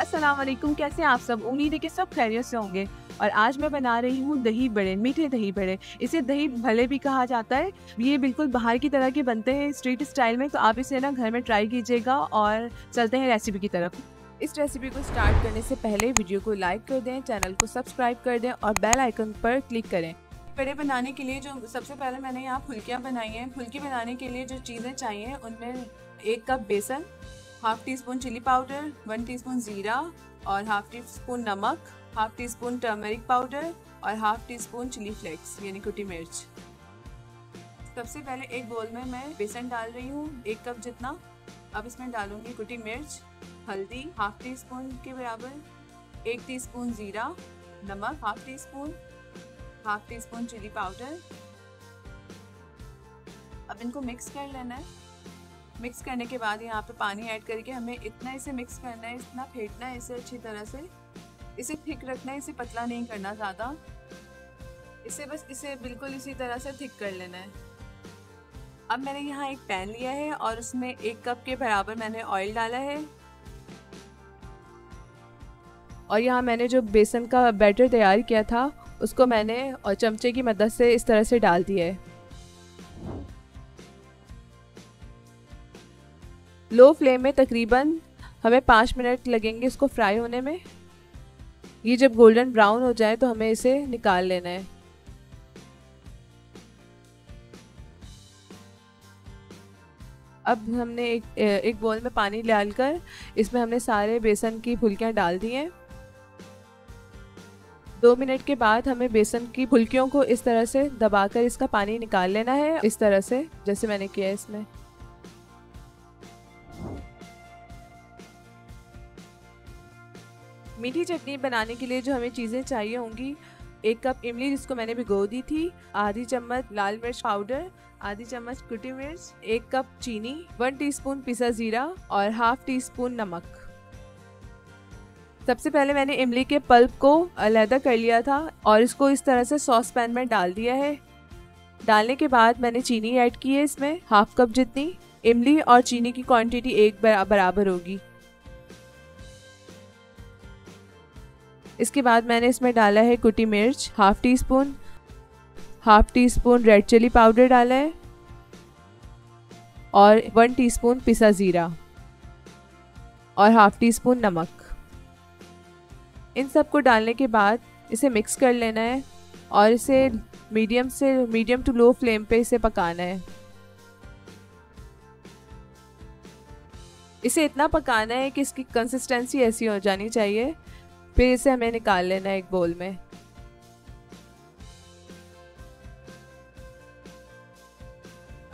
अस्सलाम वालेकुम, कैसे हैं आप सब? उम्मीद है कि सब खैरियत से होंगे। और आज मैं बना रही हूँ दही बड़े, मीठे दही बड़े। इसे दही भले भी कहा जाता है। ये बिल्कुल बाहर की तरह के बनते हैं स्ट्रीट स्टाइल में, तो आप इसे ना घर में ट्राई कीजिएगा। और चलते हैं रेसिपी की तरफ। इस रेसिपी को स्टार्ट करने से पहले वीडियो को लाइक कर दें, चैनल को सब्सक्राइब कर दें और बेल आइकन पर क्लिक करें। बड़े बनाने के लिए जो सबसे पहले मैंने यहाँ फुल्कियाँ बनाई हैं। फुल्की बनाने के लिए जो चीज़ें चाहिए उनमें 1 कप बेसन, 1/2 टीस्पून चिली पाउडर, 1 टीस्पून ज़ीरा और 1/2 टीस्पून नमक, 1/2 टीस्पून टर्मरिक पाउडर और 1/2 टीस्पून चिली फ्लेक्स यानी कुटी मिर्च। सबसे पहले एक बोल में मैं बेसन डाल रही हूँ 1 कप जितना। अब इसमें डालूँगी कुटी मिर्च, हल्दी 1/2 टीस्पून के बराबर, 1 टीस्पून ज़ीरा, नमक 1/2 टीस्पून, 1/2 टीस्पून चिली पाउडर। अब इनको मिक्स कर लेना है। मिक्स करने के बाद यहाँ पे पानी ऐड करके हमें इतना इसे मिक्स करना है, इतना फेंटना है इसे अच्छी तरह से। इसे थिक रखना है, इसे पतला नहीं करना ज़्यादा। इसे बस इसे बिल्कुल इसी तरह से थिक कर लेना है। अब मैंने यहाँ एक पैन लिया है और उसमें 1 कप के बराबर मैंने ऑयल डाला है। और यहाँ मैंने जो बेसन का बैटर तैयार किया था उसको मैंने और चमचे की मदद से इस तरह से डाल दिया है। लो फ्लेम में तकरीबन हमें 5 मिनट लगेंगे इसको फ्राई होने में। ये जब गोल्डन ब्राउन हो जाए तो हमें इसे निकाल लेना है। अब हमने एक बाउल में पानी डालकर इसमें हमने सारे बेसन की फुल्कियाँ डाल दी हैं। 2 मिनट के बाद हमें बेसन की फुल्कियों को इस तरह से दबाकर इसका पानी निकाल लेना है, इस तरह से जैसे मैंने किया है इसमें। मीठी चटनी बनाने के लिए जो हमें चीज़ें चाहिए होंगी, 1 कप इमली जिसको मैंने भिगो दी थी, आधी चम्मच लाल मिर्च पाउडर, आधी चम्मच कुटी मिर्च, 1 कप चीनी, 1 टीस्पून पिसा जीरा और 1/2 टीस्पून नमक। सबसे पहले मैंने इमली के पल्प को अलहदा कर लिया था और इसको इस तरह से सॉस पैन में डाल दिया है। डालने के बाद मैंने चीनी ऐड की है इसमें 1/2 कप जितनी। इमली और चीनी की क्वांटिटी एक बराबर होगी। इसके बाद मैंने इसमें डाला है कुटी मिर्च 1/2 teaspoon, 1/2 teaspoon red chilli powder डाला है और 1 टीस्पून पिसा ज़ीरा और 1/2 टीस्पून नमक। इन सब को डालने के बाद इसे मिक्स कर लेना है और इसे मीडियम टू लो फ्लेम पे इसे पकाना है। इसे इतना पकाना है कि इसकी कंसिस्टेंसी ऐसी हो जानी चाहिए। फिर इसे हमें निकाल लेना है एक बाउल में।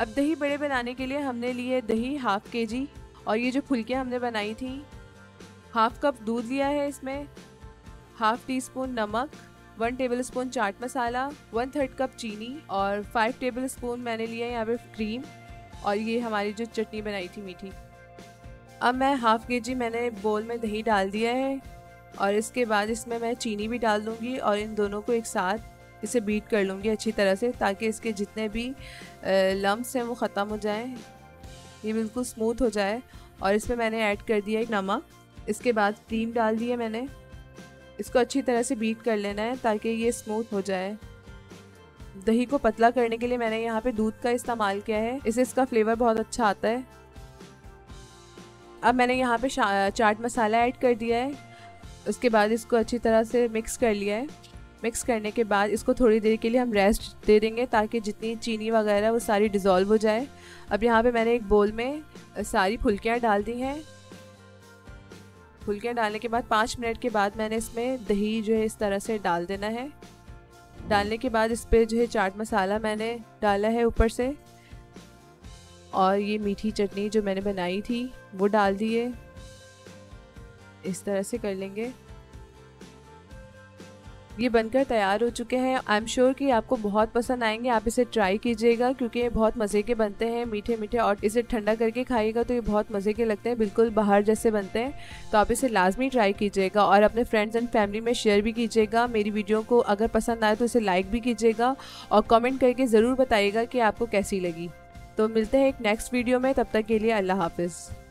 अब दही बड़े बनाने के लिए हमने लिए दही 1/2 kg और ये जो फुल्कियाँ हमने बनाई थी, 1/2 कप दूध लिया है इसमें, 1/2 टीस्पून नमक, 1 टेबलस्पून चाट मसाला, 1/3 कप चीनी और 5 टेबलस्पून मैंने लिया यहाँ पे क्रीम। और ये हमारी जो चटनी बनाई थी मीठी। अब मैं 1/2 kg मैंने बाउल में दही डाल दिया है और इसके बाद इसमें मैं चीनी भी डाल दूँगी और इन दोनों को एक साथ इसे बीट कर लूँगी अच्छी तरह से, ताकि इसके जितने भी लम्स हैं वो ख़त्म हो जाएं, ये बिल्कुल स्मूथ हो जाए। और इसमें मैंने ऐड कर दिया है नमक, इसके बाद क्रीम डाल दी है मैंने। इसको अच्छी तरह से बीट कर लेना है ताकि ये स्मूथ हो जाए। दही को पतला करने के लिए मैंने यहाँ पे दूध का इस्तेमाल किया है, इससे इसका फ्लेवर बहुत अच्छा आता है। अब मैंने यहाँ पे चाट मसाला ऐड कर दिया है, उसके बाद इसको अच्छी तरह से मिक्स कर लिया है। मिक्स करने के बाद इसको थोड़ी देर के लिए हम रेस्ट दे देंगे ताकि जितनी चीनी वगैरह वो सारी डिज़ोल्व हो जाए। अब यहाँ पे मैंने एक बाउल में सारी फुल्कियाँ डाल दी हैं। फुल्कियाँ डालने के बाद 5 मिनट के बाद मैंने इसमें दही जो है इस तरह से डाल देना है। डालने के बाद इस पर जो है चाट मसाला मैंने डाला है ऊपर से और ये मीठी चटनी जो मैंने बनाई थी वो डाल दी है। इस तरह से कर लेंगे। ये बनकर तैयार हो चुके हैं। आई एम श्योर कि आपको बहुत पसंद आएंगे। आप इसे ट्राई कीजिएगा क्योंकि ये बहुत मज़े के बनते हैं, मीठे मीठे, और इसे ठंडा करके खाइएगा तो ये बहुत मज़े के लगते हैं, बिल्कुल बाहर जैसे बनते हैं। तो आप इसे लाजमी ट्राई कीजिएगा और अपने फ्रेंड्स एंड फैमिली में शेयर भी कीजिएगा। मेरी वीडियो को अगर पसंद आए तो इसे लाइक भी कीजिएगा और कॉमेंट करके ज़रूर बताइएगा कि आपको कैसी लगी। तो मिलते हैं एक नेक्स्ट वीडियो में, तब तक के लिए अल्लाह हाफिज़।